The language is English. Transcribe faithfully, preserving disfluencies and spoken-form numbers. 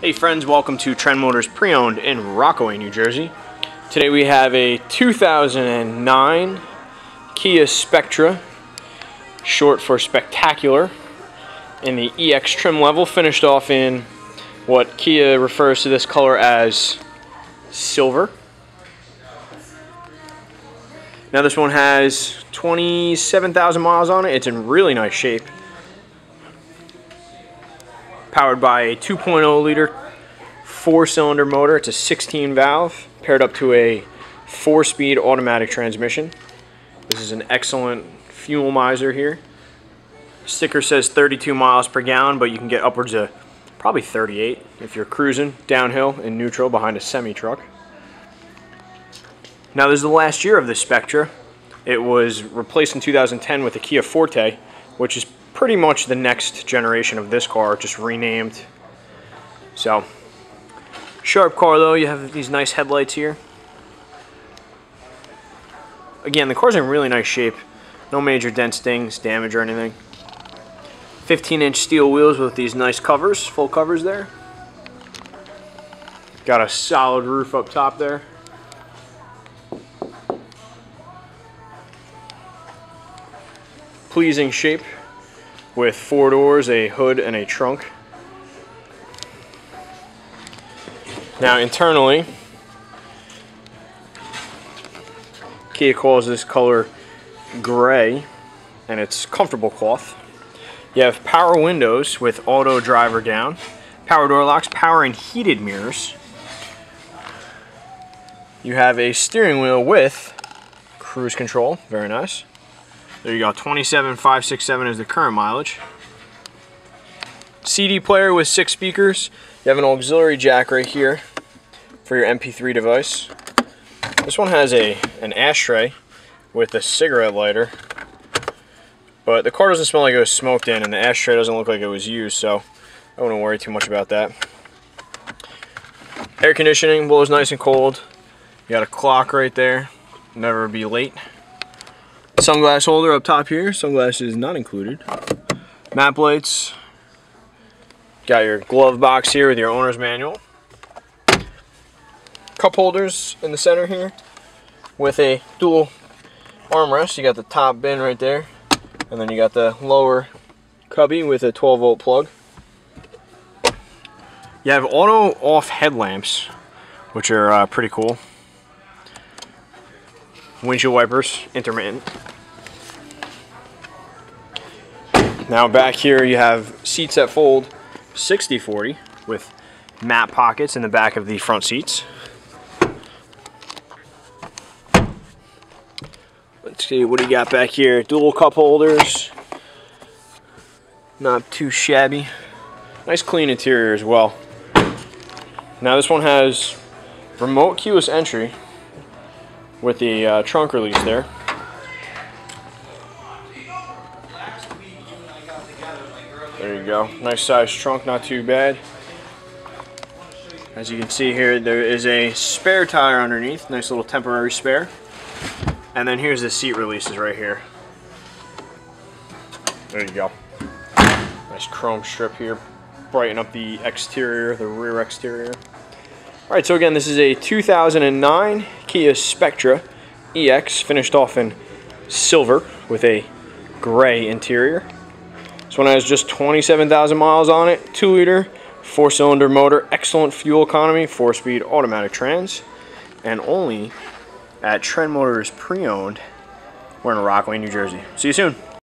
Hey friends, welcome to Trend Motors Pre-Owned in Rockaway, New Jersey. Today we have a two thousand nine Kia Spectra, short for spectacular, in the E X trim level, finished off in what Kia refers to this color as silver. Now this one has twenty-seven thousand miles on it. It's in really nice shape. Powered by a two point oh liter four-cylinder motor. It's a sixteen valve paired up to a four-speed automatic transmission. This is an excellent fuel miser here. Sticker says thirty-two miles per gallon, but you can get upwards of probably thirty-eight if you're cruising downhill in neutral behind a semi-truck. Now this is the last year of this Spectra. It was replaced in two thousand ten with the Kia Forte, which is pretty much the next generation of this car, just renamed. So, sharp car though. You have these nice headlights here. Again, the car's in really nice shape. No major dents, dings, damage or anything. fifteen inch steel wheels with these nice covers, full covers there. Got a solid roof up top there. Pleasing shape, with four doors, a hood, and a trunk. Now internally, Kia calls this color gray, and it's comfortable cloth. You have power windows with auto driver down, power door locks, power and heated mirrors. You have a steering wheel with cruise control, very nice. There you go, twenty-seven five sixty-seven is the current mileage. C D player with six speakers. You have an auxiliary jack right here for your M P three device. This one has a an ashtray with a cigarette lighter, but the car doesn't smell like it was smoked in, and the ashtray doesn't look like it was used, so I wouldn't worry too much about that. Air conditioning blows nice and cold. You got a clock right there. Never be late. Sunglass holder up top here. Sunglasses not included. Map lights. Got your glove box here with your owner's manual. Cup holders in the center here with a dual armrest. You got the top bin right there, and then you got the lower cubby with a twelve volt plug. You have auto off headlamps, which are uh, pretty cool. Windshield wipers, intermittent. Now back here you have seats that fold sixty forty with mat pockets in the back of the front seats. Let's see, what do you got back here? Dual cup holders. Not too shabby. Nice clean interior as well. Now this one has remote keyless entry with the uh, trunk release there. There you go, nice size trunk, not too bad. As you can see here, there is a spare tire underneath, nice little temporary spare. And then here's the seat releases right here. There you go. Nice chrome strip here, brighten up the exterior, the rear exterior. All right, so again, this is a two thousand nine Kia Spectra E X, finished off in silver with a gray interior. This one has just twenty-seven thousand miles on it, two liter, four cylinder motor, excellent fuel economy, four speed automatic trans, and only at Trend Motors Pre-Owned. We're in Rockaway, New Jersey. See you soon.